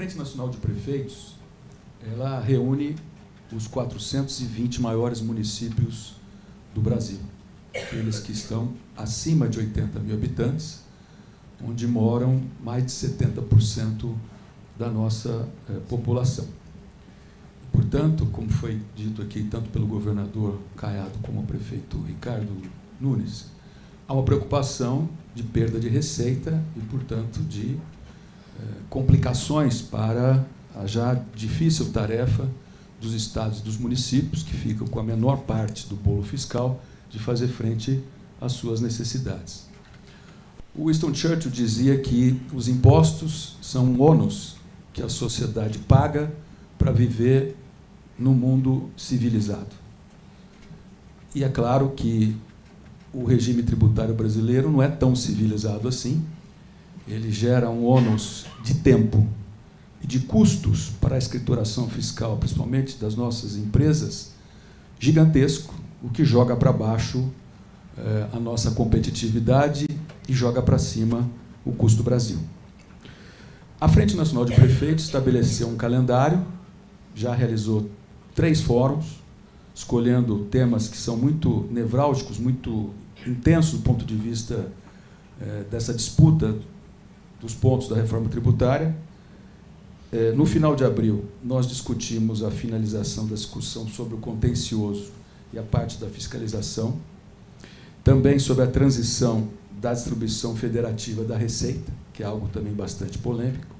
Frente Nacional de Prefeitos, ela reúne os 420 maiores municípios do Brasil, aqueles que estão acima de 80 mil habitantes, onde moram mais de 70% da nossa população. Portanto, como foi dito aqui, tanto pelo governador Caiado como o prefeito Ricardo Nunes, há uma preocupação de perda de receita e, portanto, de complicações para a já difícil tarefa dos estados e dos municípios, que ficam com a menor parte do bolo fiscal, de fazer frente às suas necessidades. O Winston Churchill dizia que os impostos são um ônus que a sociedade paga para viver no mundo civilizado. E é claro que o regime tributário brasileiro não é tão civilizado assim. Ele gera um ônus de tempo e de custos para a escrituração fiscal, principalmente das nossas empresas, gigantesco, o que joga para baixo a nossa competitividade e joga para cima o custo do Brasil. A Frente Nacional de Prefeitos estabeleceu um calendário, já realizou 3 fóruns, escolhendo temas que são muito nevrálgicos, muito intensos do ponto de vista dessa disputa dos pontos da reforma tributária. No final de abril, nós discutimos a finalização da discussão sobre o contencioso e a parte da fiscalização, também sobre a transição da distribuição federativa da receita, que é algo também bastante polêmico.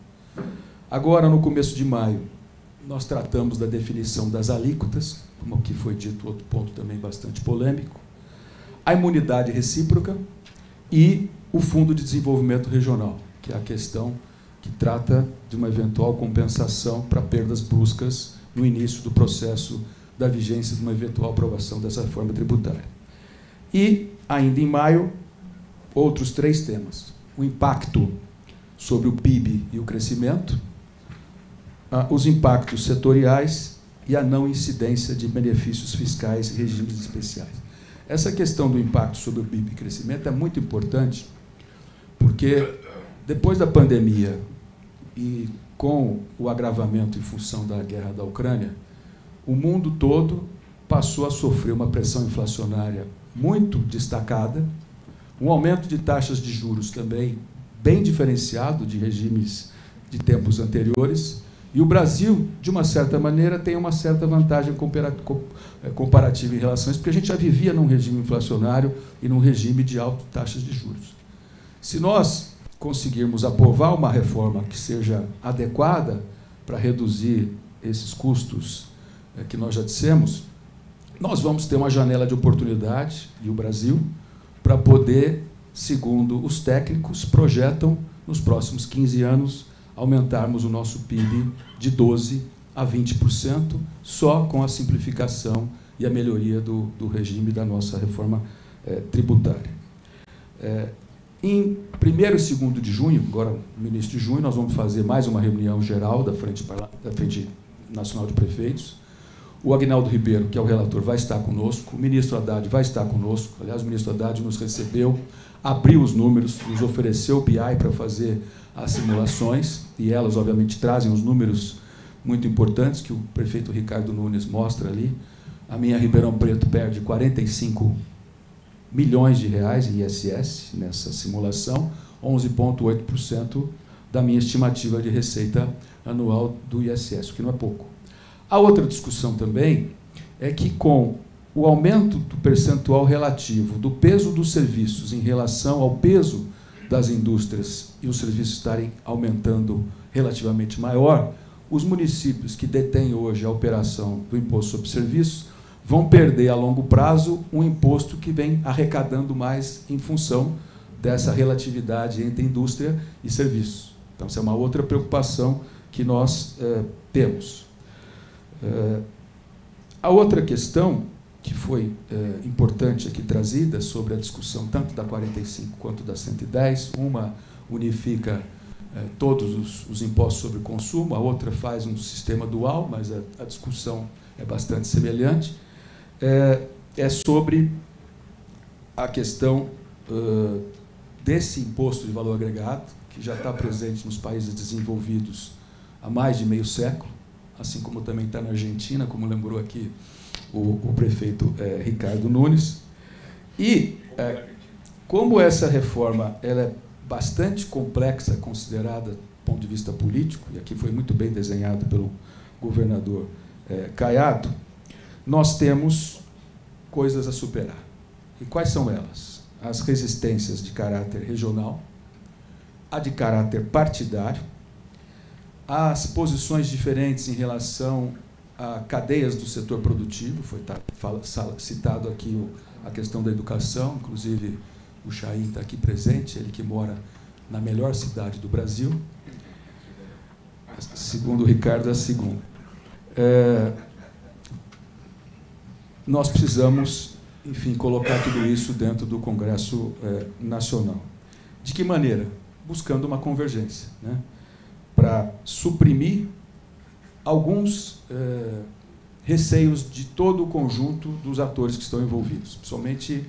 Agora, no começo de maio, nós tratamos da definição das alíquotas, como aqui foi dito, outro ponto também bastante polêmico, a imunidade recíproca e o Fundo de Desenvolvimento Regional, que é a questão que trata de uma eventual compensação para perdas bruscas no início do processo da vigência de uma eventual aprovação dessa reforma tributária. E, ainda em maio, outros 3 temas. O impacto sobre o PIB e o crescimento, os impactos setoriais e a não incidência de benefícios fiscais e regimes especiais. Essa questão do impacto sobre o PIB e crescimento é muito importante, porque depois da pandemia e com o agravamento em função da guerra da Ucrânia, o mundo todo passou a sofrer uma pressão inflacionária muito destacada, um aumento de taxas de juros também bem diferenciado de regimes de tempos anteriores, e o Brasil, de uma certa maneira, tem uma certa vantagem comparativa em relação a isso, porque a gente já vivia num regime inflacionário e num regime de altas taxas de juros. Se nós conseguirmos aprovar uma reforma que seja adequada para reduzir esses custos que nós já dissemos, nós vamos ter uma janela de oportunidade, e o Brasil, para poder, segundo os técnicos, projetam nos próximos 15 anos aumentarmos o nosso PIB de 12% a 20%, só com a simplificação e a melhoria do regime da nossa reforma tributária. Em 1º e 2º de junho, agora no início de junho, nós vamos fazer mais uma reunião geral da Frente Nacional de Prefeitos. O Aguinaldo Ribeiro, que é o relator, vai estar conosco, o ministro Haddad vai estar conosco. Aliás, o ministro Haddad nos recebeu, abriu os números, nos ofereceu o BI para fazer as simulações, e elas, obviamente, trazem os números muito importantes que o prefeito Ricardo Nunes mostra ali. A minha Ribeirão Preto perde 45 milhões de reais em ISS nessa simulação, 11,8% da minha estimativa de receita anual do ISS, o que não é pouco. A outra discussão também é que, com o aumento do percentual relativo do peso dos serviços em relação ao peso das indústrias e os serviços estarem aumentando relativamente maior, os municípios que detêm hoje a operação do imposto sobre serviços vão perder a longo prazo um imposto que vem arrecadando mais em função dessa relatividade entre indústria e serviços. Então, essa é uma outra preocupação que nós temos. A outra questão que foi importante aqui trazida sobre a discussão tanto da 45 quanto da 110, uma unifica todos os impostos sobre consumo, a outra faz um sistema dual, mas a discussão é bastante semelhante, é sobre a questão desse imposto de valor agregado, que já está presente nos países desenvolvidos há mais de meio século, assim como também está na Argentina, como lembrou aqui o prefeito Ricardo Nunes. E, como essa reforma ela é bastante complexa, considerada do ponto de vista político, e aqui foi muito bem desenhado pelo governador Caiado, nós temos coisas a superar. E quais são elas? As resistências de caráter regional, a de caráter partidário, as posições diferentes em relação a cadeias do setor produtivo, foi citado aqui a questão da educação, inclusive o Xaim está aqui presente, ele que mora na melhor cidade do Brasil, segundo o Ricardo, a segunda. Nós precisamos, enfim, colocar tudo isso dentro do Congresso Nacional. De que maneira? Buscando uma convergência, né? Para suprimir alguns receios de todo o conjunto dos atores que estão envolvidos, principalmente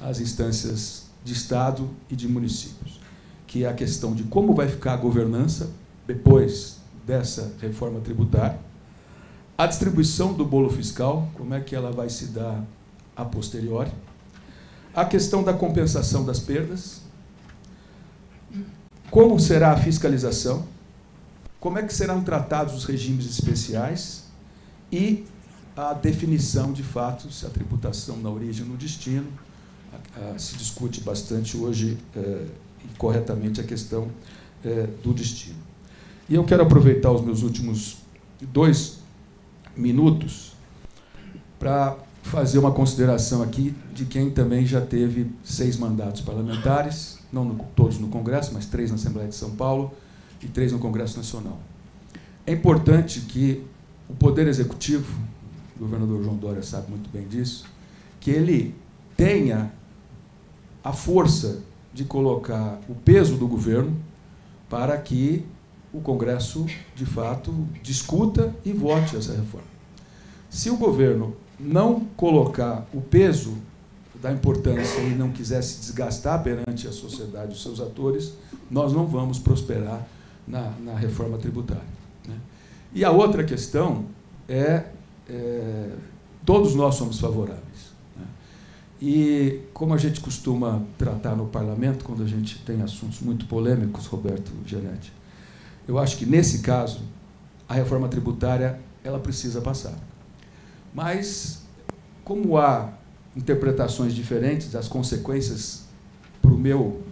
as instâncias de Estado e de municípios, que é a questão de como vai ficar a governança depois dessa reforma tributária, a distribuição do bolo fiscal, como é que ela vai se dar a posteriori, a questão da compensação das perdas, como será a fiscalização, como é que serão tratados os regimes especiais e a definição, de fato, se a tributação na origem ou no destino. Se discute bastante hoje, corretamente, a questão do destino. E eu quero aproveitar os meus últimos 2 minutos para fazer uma consideração aqui de quem também já teve 6 mandatos parlamentares, não todos no Congresso, mas 3 na Assembleia de São Paulo e 3 no Congresso Nacional. É importante que o Poder Executivo, o governador João Dória sabe muito bem disso, que ele tenha a força de colocar o peso do governo para que o Congresso, de fato, discuta e vote essa reforma. Se o governo não colocar o peso da importância e não quiser se desgastar perante a sociedade, os seus atores, nós não vamos prosperar na reforma tributária, né? E a outra questão é todos nós somos favoráveis, né? E como a gente costuma tratar no parlamento, quando a gente tem assuntos muito polêmicos, Roberto Giannetti, eu acho que, nesse caso, a reforma tributária ela precisa passar. Mas, como há interpretações diferentes, as consequências para o meu,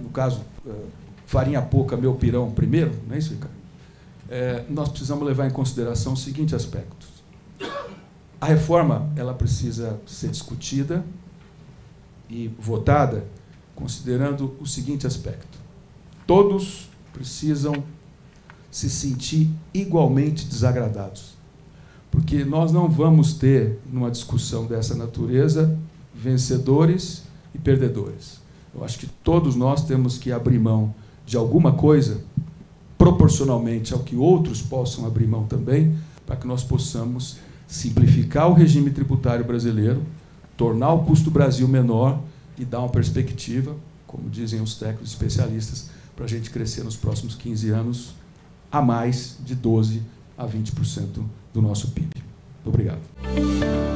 no caso, farinha pouca, meu pirão primeiro, não é isso, Ricardo? Nós precisamos levar em consideração o seguinte aspecto. A reforma ela precisa ser discutida e votada considerando o seguinte aspecto. Todos precisam se sentir igualmente desagradados, porque nós não vamos ter, numa discussão dessa natureza, vencedores e perdedores. Eu acho que todos nós temos que abrir mão de alguma coisa, proporcionalmente ao que outros possam abrir mão também, para que nós possamos simplificar o regime tributário brasileiro, tornar o custo do Brasil menor e dar uma perspectiva, como dizem os técnicos especialistas, para a gente crescer nos próximos 15 anos a mais de 12% a 20% do nosso PIB. Obrigado.